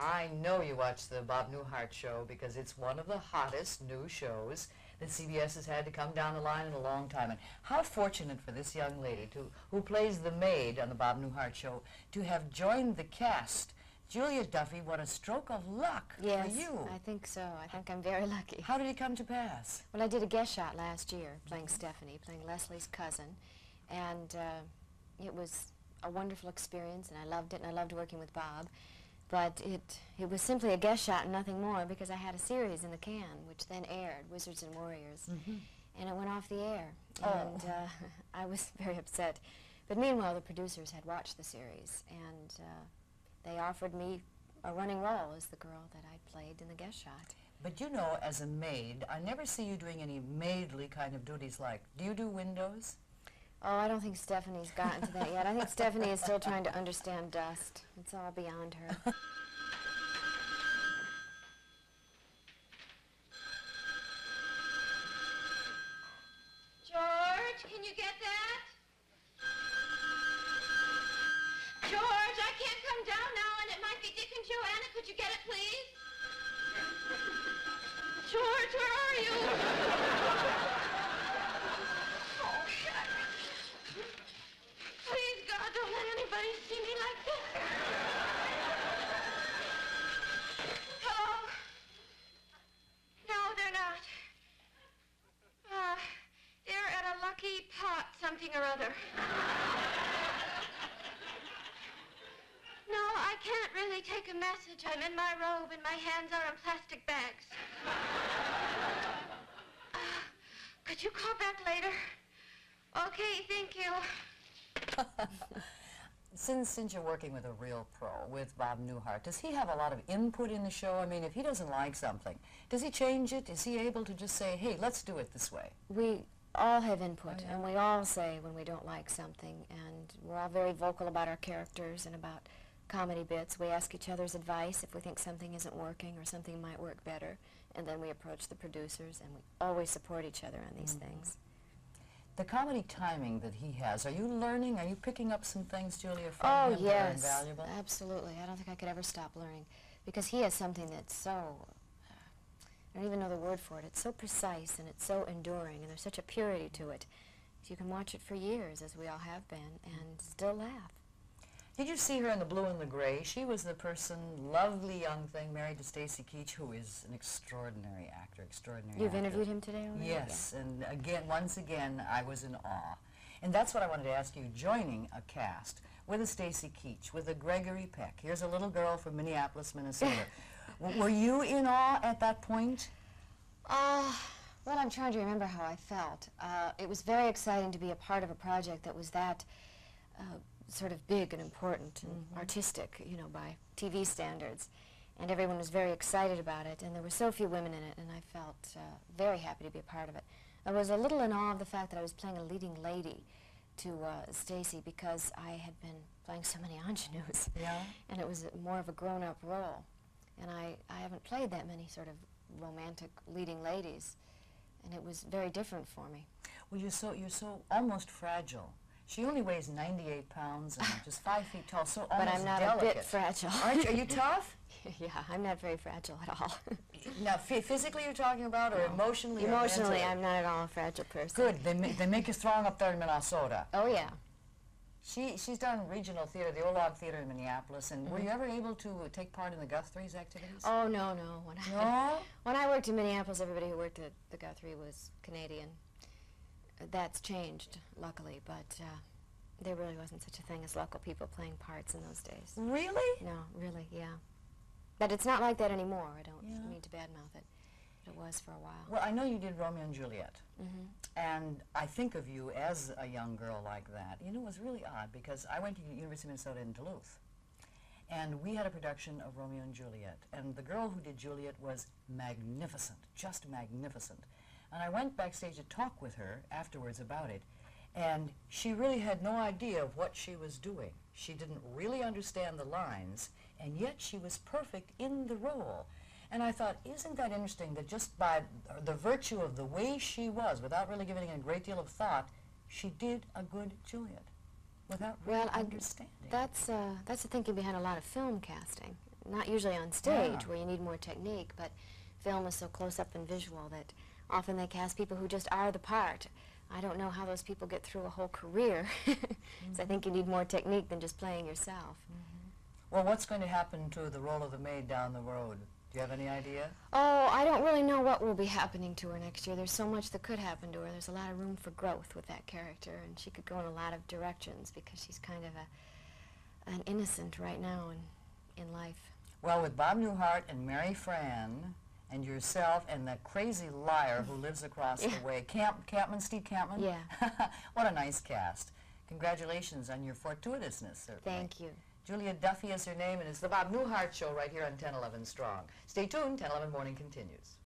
I know you watch the Bob Newhart show because it's one of the hottest new shows that CBS has had to come down the line in a long time. And how fortunate for this young lady who plays the maid on the Bob Newhart show to have joined the cast. Julia Duffy, what a stroke of luck for you. I think so. I think I'm very lucky. How did it come to pass? Well, I did a guest shot last year playing Stephanie, playing Leslie's cousin, and it was a wonderful experience, and I loved it, and I loved working with Bob. But it was simply a guest shot and nothing more, because I had a series in the can, which then aired, Wizards and Warriors, and it went off the air, and I was very upset. But meanwhile, the producers had watched the series, and they offered me a running role as the girl that I'd played in the guest shot. But you know, as a maid, I never see you doing any maidly kind of duties like, do you do windows? Oh, I don't think Stephanie's gotten to that yet. I think Stephanie is still trying to understand dust. It's all beyond her. George, can you get that? George, I can't come down now, and it might be Dick and Joanna. Could you get it, please? George, where are you? Oh, God. Please, God, don't let anybody see me like this. Hello? No, they're not. They're at a lucky pot something or other. No, I can't really take a message. I'm in my robe and my hands are in plastic bags. Could you call back later? Okay, thank you. Since you're working with a real pro, with Bob Newhart, does he have a lot of input in the show? I mean, if he doesn't like something, does he change it? Is he able to just say, hey, let's do it this way? We all have input, and we all say when we don't like something, and we're all very vocal about our characters and about comedy bits. We ask each other's advice if we think something isn't working or something might work better, and then we approach the producers, and we always support each other on these things. The comedy timing that he has, are you learning? Are you picking up some things, Julia, from him that are invaluable? Oh, yes, absolutely. I don't think I could ever stop learning, because he has something that's so... I don't even know the word for it. It's so precise, and it's so enduring, and there's such a purity to it. You can watch it for years, as we all have been, and still laugh. Did you see her in The Blue and the Gray? She was the person, lovely young thing, married to Stacy Keach, who is an extraordinary actor, You've interviewed him today? Yes, and again, once again, I was in awe. And that's what I wanted to ask you, joining a cast with a Stacy Keach, with a Gregory Peck. Here's a little girl from Minneapolis, Minnesota. Were you in awe at that point? Well, I'm trying to remember how I felt. It was very exciting to be a part of a project that was that sort of big and important and artistic, you know, by TV standards. And everyone was very excited about it, and there were so few women in it, and I felt very happy to be a part of it. I was a little in awe of the fact that I was playing a leading lady to Stacy, because I had been playing so many ingenues. Yeah. And it was more of a grown-up role. And I haven't played that many sort of romantic leading ladies, and it was very different for me. Well, you're so almost fragile. She only weighs 98 pounds and just 5 feet tall, so almost delicate. But I'm not a bit fragile. Aren't you? Are you tough? Yeah, I'm not very fragile at all. Now, physically you're talking about, or emotionally? Emotionally, or I'm not at all a fragile person. Good. They make you strong up there in Minnesota. Oh, yeah. She's done regional theater, the Old Log Theater in Minneapolis, and were you ever able to take part in the Guthrie's activities? Oh, no, no. When I worked in Minneapolis, everybody who worked at the Guthrie was Canadian. That's changed, luckily, but there really wasn't such a thing as local people playing parts in those days. Really? No, really, yeah. But it's not like that anymore. I don't mean to badmouth it. It was for a while. Well, I know you did Romeo and Juliet, and I think of you as a young girl like that. You know, it was really odd, because I went to the University of Minnesota in Duluth, and we had a production of Romeo and Juliet, and the girl who did Juliet was magnificent, just magnificent. And I went backstage to talk with her afterwards about it, and she really had no idea of what she was doing. She didn't really understand the lines, and yet she was perfect in the role. And I thought, isn't that interesting that just by the virtue of the way she was, without really giving it a great deal of thought, she did a good Juliet, without really understanding. That's the thinking behind a lot of film casting. not usually on stage, where you need more technique, but film is so close up and visual that often they cast people who just are the part. I don't know how those people get through a whole career. So I think you need more technique than just playing yourself. Well, what's going to happen to the role of the maid down the road? Do you have any idea? Oh, I don't really know what will be happening to her next year. There's so much that could happen to her. There's a lot of room for growth with that character, and she could go in a lot of directions because she's kind of an innocent right now in life. Well, with Bob Newhart and Mary Frann, and yourself, and the crazy liar who lives across the way, Campman, Steve Campman? Yeah. What a nice cast. Congratulations on your fortuitousness, certainly. Thank you. Julia Duffy is her name, and it's the Bob Newhart Show right here on 1011 Strong. Stay tuned, 1011 Morning continues.